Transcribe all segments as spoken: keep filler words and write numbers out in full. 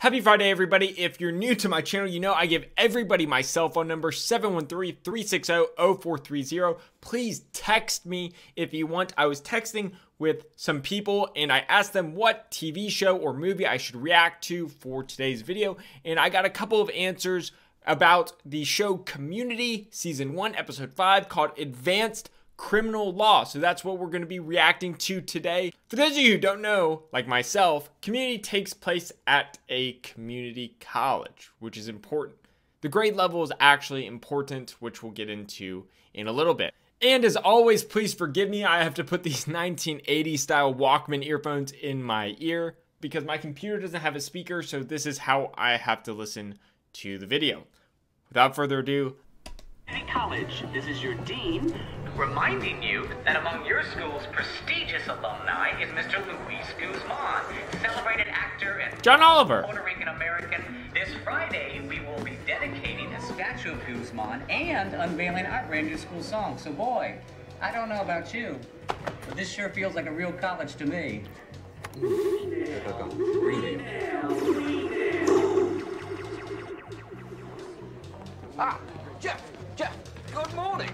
Happy Friday, everybody. If you're new to my channel, you know I give everybody my cell phone number, seven one three, three six zero, zero four three zero. Please text me if you want. I was texting with some people and I asked them what T V show or movie I should react to for today's video. And I got a couple of answers about the show Community season one, episode five, called Advanced Criminal Law. So that's what we're going to be reacting to today. For those of you who don't know, like myself, Community takes place at a community college, which is important. The grade level is actually important, which we'll get into in a little bit. And as always, please forgive me. I have to put these nineteen eighties style Walkman earphones in my ear because my computer doesn't have a speaker. So this is how I have to listen to the video. Without further ado, Community College, this is your dean reminding you that among your school's prestigious alumni is Mister Luis Guzman, celebrated actor and John Oliver, Puerto Rican American. This Friday, we will be dedicating a statue of Guzman and unveiling our brand new school song. So, boy, I don't know about you, but this sure feels like a real college to me. Ah, Jeff, Jeff, good morning.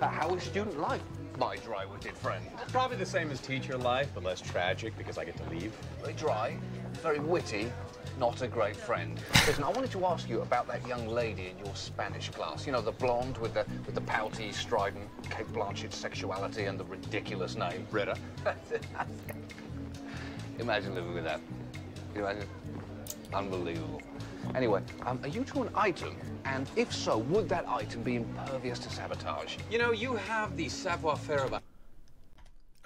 Uh, how is student life, my dry-witted friend? Probably the same as teacher life, but less tragic because I get to leave. Very dry, very witty, not a great friend. Listen, I wanted to ask you about that young lady in your Spanish class. You know, the blonde with the with the pouty, strident, Kate Blanchett sexuality and the ridiculous name. Britta. Imagine living with that. Imagine. Unbelievable. Anyway, um, are you to an item? And if so, would that item be impervious to sabotage? You know, you have the savoir-faire of a...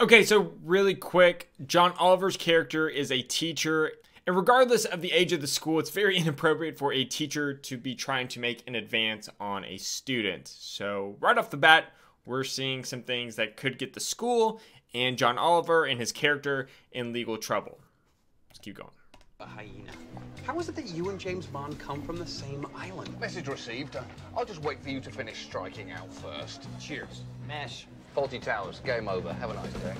Okay, so really quick, John Oliver's character is a teacher. And regardless of the age of the school, it's very inappropriate for a teacher to be trying to make an advance on a student. So right off the bat, we're seeing some things that could get the school and John Oliver and his character in legal trouble. Let's keep going. A hyena. How is it that you and James Bond come from the same island? Message received. Uh, I'll just wait for you to finish striking out first. Cheers. Mesh. Fawlty Towers. Game over. Have a nice day.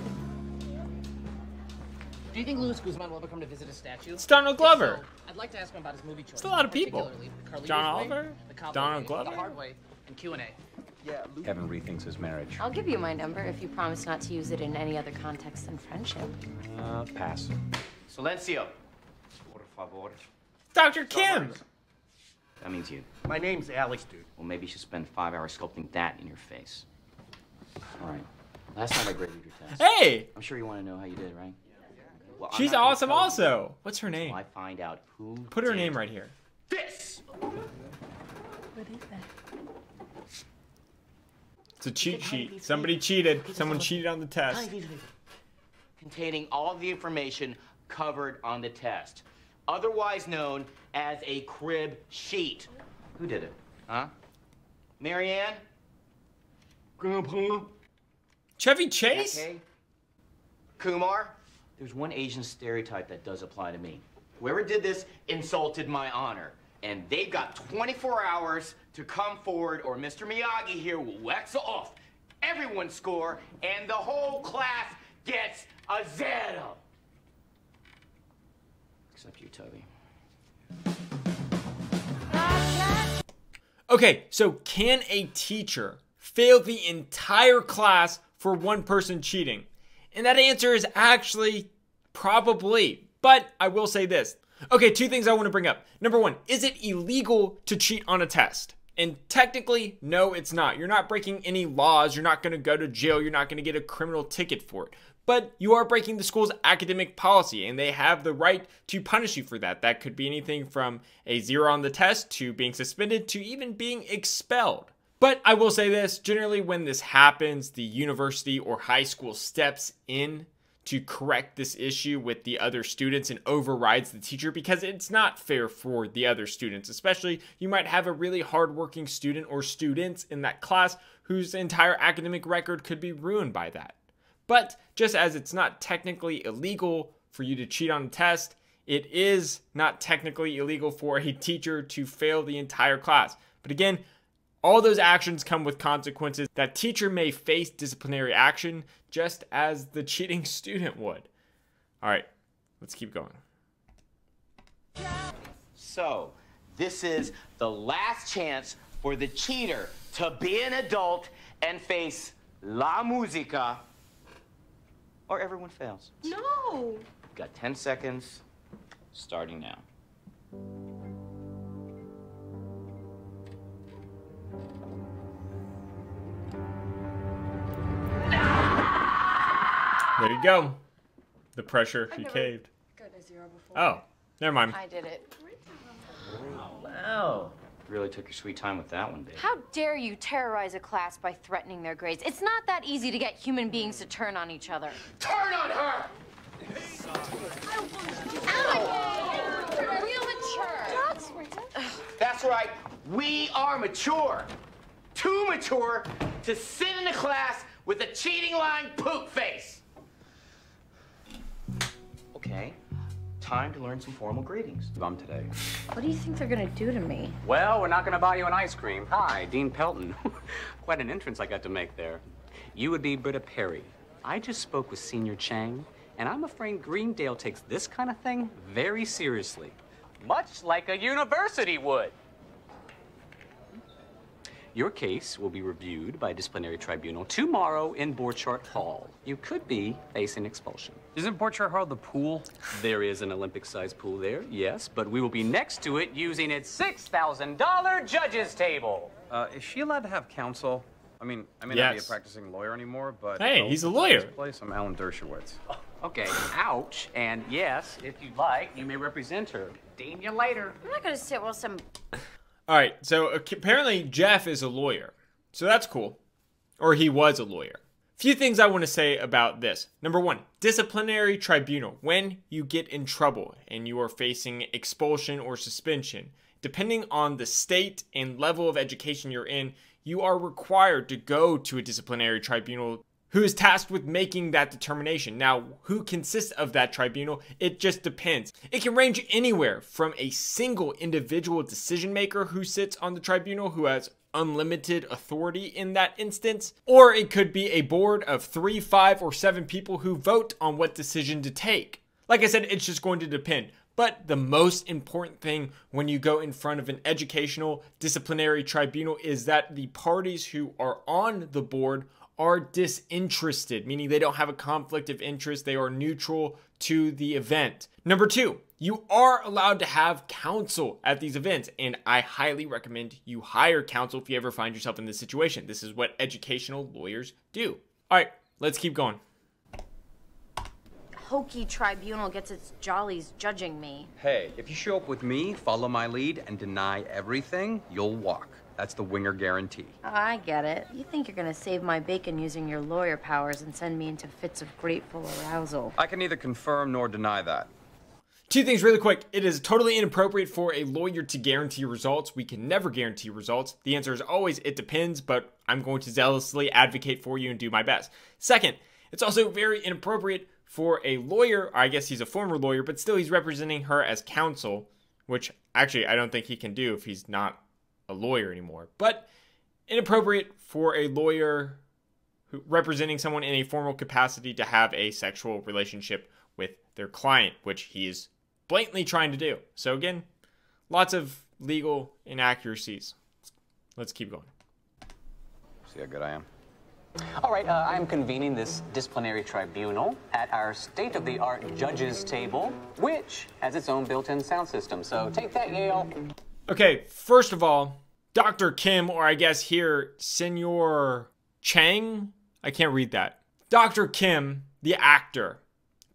Do you think Luis Guzman will ever come to visit a statue? It's Donald Glover. So, I'd like to ask him about his movie choice. It's a lot of people. John Oliver, Donald Glover, the hard way, and Q and A. Yeah, Kevin rethinks his marriage. I'll give you my number if you promise not to use it in any other context than friendship. Uh, pass. Silencio. Doctor Kim! That means you. My name's Alex, dude. Well, maybe you should spend five hours sculpting that in your face. All right. Last time I graded your test. Hey! I'm sure you want to know how you did, right? Well, she's awesome also. What's her name? I find out who Put her name right here. This! What is that? It's a cheat sheet. Somebody cheated. Someone cheated on the test. Containing all the information covered on the test. Otherwise known as a crib sheet. Who did it? Huh? Marianne? Grandpa? Chevy Chase? Okay. Kumar? There's one Asian stereotype that does apply to me. Whoever did this insulted my honor. And they've got twenty-four hours to come forward or Mister Miyagi here will wax off. Everyone score and the whole class gets a zero. Except you, Toby. Okay, so can a teacher fail the entire class for one person cheating? And that answer is actually probably, but I will say this. Okay, two things I want to bring up. Number one, is it illegal to cheat on a test? And technically, no, it's not. You're not breaking any laws. You're not going to go to jail. You're not going to get a criminal ticket for it. But you are breaking the school's academic policy, and they have the right to punish you for that. That could be anything from a zero on the test to being suspended to even being expelled. But I will say this, generally when this happens, the university or high school steps in to correct this issue with the other students and overrides the teacher because it's not fair for the other students. Especially, you might have a really hardworking student or students in that class whose entire academic record could be ruined by that. But just as it's not technically illegal for you to cheat on a test, it is not technically illegal for a teacher to fail the entire class. But again, all those actions come with consequences. That teacher may face disciplinary action just as the cheating student would. All right, let's keep going. So, this is the last chance for the cheater to be an adult and face La Musica, or everyone fails. No! You've got ten seconds, starting now. There you go. The pressure, she caved. Gotten a zero before. Oh, never mind. I did it. Oh, wow. Really took your sweet time with that one, babe. How dare you terrorize a class by threatening their grades? It's not that easy to get human beings to turn on each other. Turn on her! Alan, you're real mature. That's right. We are mature. Too mature to sit in a class with a cheating line poop face. Okay. Time to learn some formal greetings. Bum today. What do you think they're gonna do to me? Well, we're not gonna buy you an ice cream. Hi, Dean Pelton. Quite an entrance I got to make there. You would be Britta Perry. I just spoke with Señor Chang, and I'm afraid Greendale takes this kind of thing very seriously. Much like a university would. Your case will be reviewed by a disciplinary tribunal tomorrow in Borchardt Hall. You could be facing expulsion. Isn't Borchardt Hall the pool? There is an Olympic-sized pool there, yes, but we will be next to it using its six thousand dollar judges table. Uh, is she allowed to have counsel? I mean, I may yes. not be a practicing lawyer anymore, but... Hey, he's a lawyer. Place. I'm Alan Dershowitz. Oh, okay, ouch. And yes, if you'd like, you may represent her. Dean you later. I'm not gonna sit while some... All right, so apparently Jeff is a lawyer, so that's cool. Or he was a lawyer. Few things I want to say about this. Number one, disciplinary tribunal. When you get in trouble and you are facing expulsion or suspension, depending on the state and level of education you're in, you are required to go to a disciplinary tribunal who is tasked with making that determination. Now, who consists of that tribunal? It just depends. It can range anywhere from a single individual decision maker who sits on the tribunal who has unlimited authority in that instance, or it could be a board of three, five, or seven people who vote on what decision to take. Like I said, it's just going to depend. But the most important thing when you go in front of an educational disciplinary tribunal is that the parties who are on the board are disinterested, meaning they don't have a conflict of interest. They are neutral to the event. Number two, you are allowed to have counsel at these events, and I highly recommend you hire counsel if you ever find yourself in this situation. This is what educational lawyers do. All right, let's keep going. Hokey tribunal gets its jollies judging me. Hey, if you show up with me, follow my lead, and deny everything, you'll walk. That's the winger guarantee. Oh, I get it. You think you're gonna save my bacon using your lawyer powers and send me into fits of grateful arousal. I can neither confirm nor deny that. Two things really quick. It is totally inappropriate for a lawyer to guarantee results. We can never guarantee results. The answer is always, it depends, but I'm going to zealously advocate for you and do my best. Second, it's also very inappropriate for a lawyer, I guess he's a former lawyer, but still he's representing her as counsel, which actually I don't think he can do if he's not a lawyer anymore, but inappropriate for a lawyer who, representing someone in a formal capacity to have a sexual relationship with their client, which he is blatantly trying to do. So again, lots of legal inaccuracies. Let's keep going. See how good I am? All right, uh, I'm convening this disciplinary tribunal at our state-of-the-art judges table, which has its own built-in sound system. So take that, Yale. Okay, first of all, Doctor Kim, or I guess here, Señor Chang? I can't read that. Doctor Kim, the actor,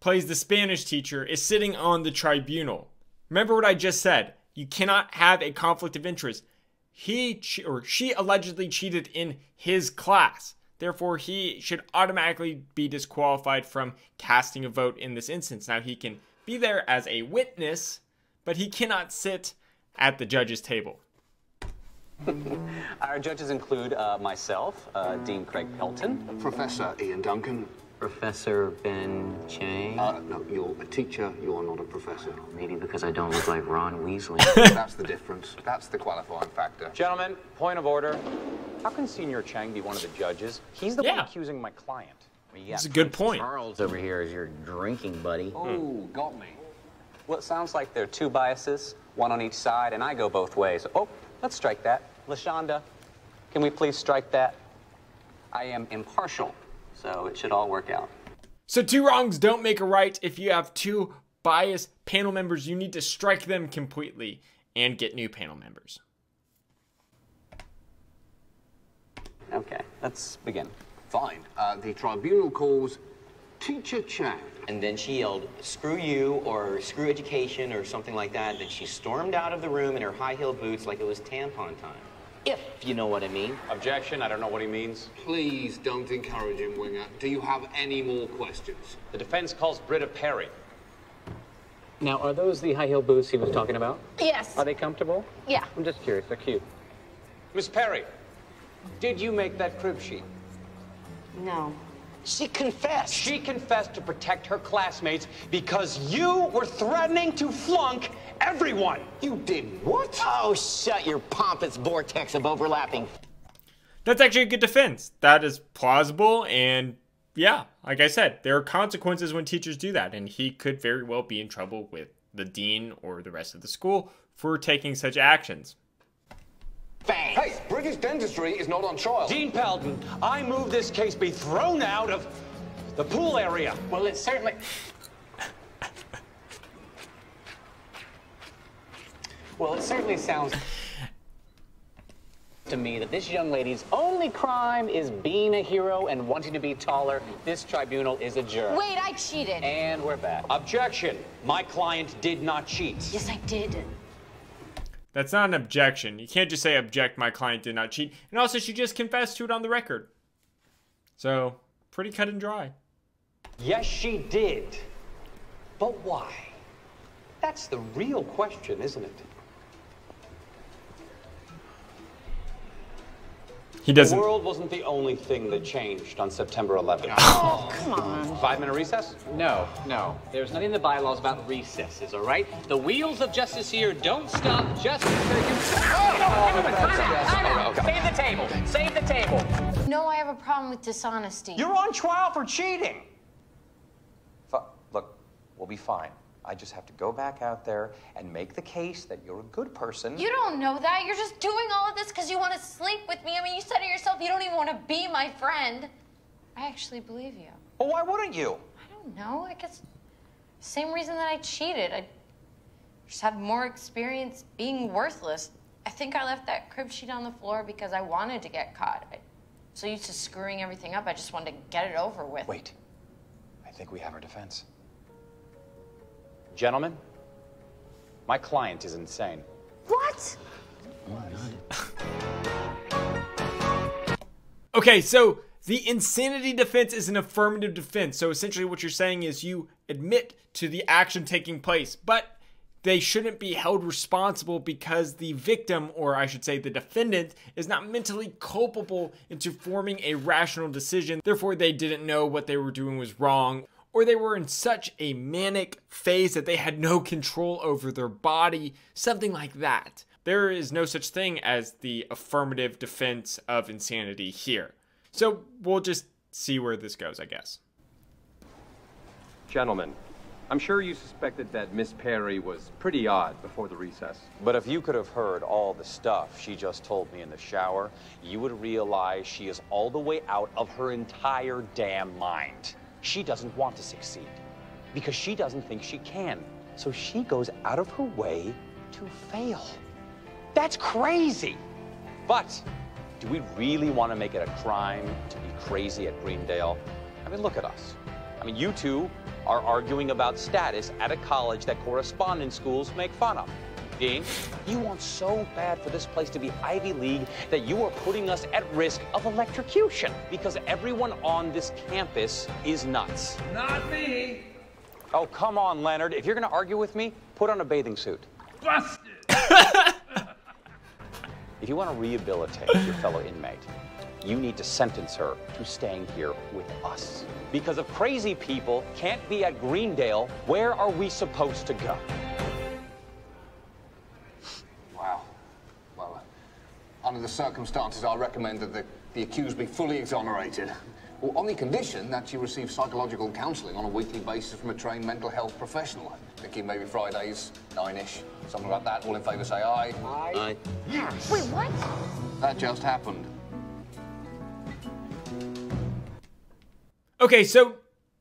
plays the Spanish teacher, is sitting on the tribunal. Remember what I just said. You cannot have a conflict of interest. He or she allegedly cheated in his class. Therefore, he should automatically be disqualified from casting a vote in this instance. Now, he can be there as a witness, but he cannot sit at the judges' table. Our judges include uh, myself, uh, Dean Craig Pelton, Professor Ian Duncan, Professor Ben Chang. Uh, no, you're a teacher, you're not a professor. Maybe because I don't look like Ron Weasley. That's the difference. That's the qualifying factor. Gentlemen, point of order. How can Señor Chang be one of the judges? He's the yeah. one accusing my client. That's a good point. Charles over here is your drinking buddy. Oh, mm. got me. Well, it sounds like there are two biases. one on each side, and I go both ways. Oh, let's strike that. LaShonda, can we please strike that? I am impartial, so it should all work out. So two wrongs don't make a right. If you have two biased panel members, you need to strike them completely and get new panel members. Okay, let's begin. Fine. Uh, the tribunal calls Teacher Chang. And then she yelled, "Screw you," or "Screw education," or something like that. Then she stormed out of the room in her high-heeled boots like it was tampon time. If you know what I mean. Objection, I don't know what he means. Please don't encourage him, Winger. Do you have any more questions? The defense calls Britta Perry. Now, are those the high-heeled boots he was talking about? Yes. Are they comfortable? Yeah. I'm just curious, they're cute. Miss Perry, did you make that crib sheet? No. She confessed. She confessed to protect her classmates because you were threatening to flunk everyone. You did what? Oh, shut your pompous vortex of overlapping. That's actually a good defense. That is plausible. And yeah, like I said, there are consequences when teachers do that. And he could very well be in trouble with the dean or the rest of the school for taking such actions. Bang. Hey, British dentistry is not on trial. Dean Pelton, I move this case be thrown out of the pool area. Well, it certainly... well, it certainly sounds to me that this young lady's only crime is being a hero and wanting to be taller. This tribunal is adjourned. Wait, I cheated. And we're back. Objection. My client did not cheat. Yes, I did. That's not an objection. You can't just say, object, my client did not cheat. And also, she just confessed to it on the record. So, pretty cut and dry. Yes, she did. But why? That's the real question, isn't it? He doesn't. The world wasn't the only thing that changed on September eleventh. Oh, come on. Five-minute recess? No, no. There's nothing in the bylaws about recesses, all right? The wheels of justice here don't stop just for the... Oh, no, oh, everyone, time out, time out. Oh, no, save the table, save the table. No, I have a problem with dishonesty. You're on trial for cheating. F Look, we'll be fine. I just have to go back out there and make the case that you're a good person. You don't know that. You're just doing all of this because you want to sleep with me. I mean, you said to yourself you don't even want to be my friend. I actually believe you. Well, why wouldn't you? I don't know. I guess same reason that I cheated. I just have more experience being worthless. I think I left that crib sheet on the floor because I wanted to get caught. I, so used to screwing everything up, I just wanted to get it over with. Wait. I think we have our defense. Gentlemen, my client is insane. What? Okay, so the insanity defense is an affirmative defense. So essentially what you're saying is you admit to the action taking place, but they shouldn't be held responsible because the victim, or I should say the defendant, is not mentally culpable into forming a rational decision. Therefore, they didn't know what they were doing was wrong, or they were in such a manic phase that they had no control over their body, something like that. There is no such thing as the affirmative defense of insanity here. So we'll just see where this goes, I guess. Gentlemen, I'm sure you suspected that Miss Perry was pretty odd before the recess. But if you could have heard all the stuff she just told me in the shower, you would realize she is all the way out of her entire damn mind. She doesn't want to succeed because she doesn't think she can. So she goes out of her way to fail. That's crazy. But do we really want to make it a crime to be crazy at Greendale? I mean, look at us. I mean, you two are arguing about status at a college that correspondence schools make fun of. Dean, you want so bad for this place to be Ivy League that you are putting us at risk of electrocution because everyone on this campus is nuts. Not me. Oh, come on, Leonard. If you're going to argue with me, put on a bathing suit. Busted! If you want to rehabilitate your fellow inmate, you need to sentence her to staying here with us. Because if crazy people can't be at Greendale, where are we supposed to go? Under the circumstances, I recommend that the, the accused be fully exonerated. Well, on the condition that she receives psychological counselling on a weekly basis from a trained mental health professional. I'm thinking maybe Fridays, nine-ish, something like that. All in favour, say aye. Aye. Aye. Yes. Wait, what? That just happened. Okay, so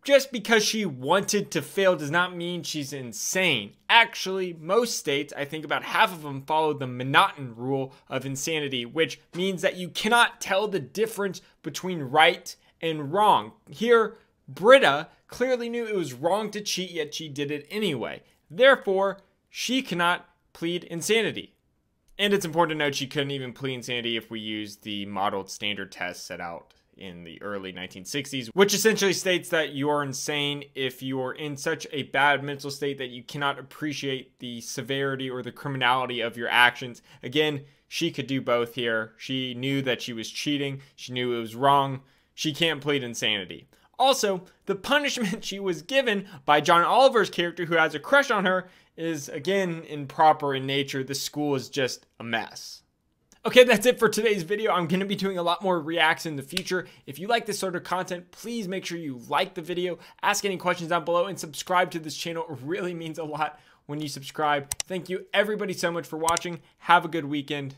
just because she wanted to fail does not mean she's insane. Actually, most states, I think about half of them, follow the M'Naghten rule of insanity, which means that you cannot tell the difference between right and wrong. Here, Britta clearly knew it was wrong to cheat, yet she did it anyway. Therefore, she cannot plead insanity. And it's important to note she couldn't even plead insanity if we used the modeled standard test set out in the early nineteen sixties, which essentially states that you are insane if you are in such a bad mental state that you cannot appreciate the severity or the criminality of your actions. Again, she could do both here. She knew that she was cheating. She knew it was wrong. She can't plead insanity. Also, the punishment she was given by John Oliver's character, who has a crush on her, is again improper in nature. The school is just a mess. Okay, that's it for today's video. I'm going to be doing a lot more reacts in the future. If you like this sort of content, please make sure you like the video, ask any questions down below, and subscribe to this channel. It really means a lot when you subscribe. Thank you everybody so much for watching. Have a good weekend.